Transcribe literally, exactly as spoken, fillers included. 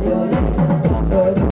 I'm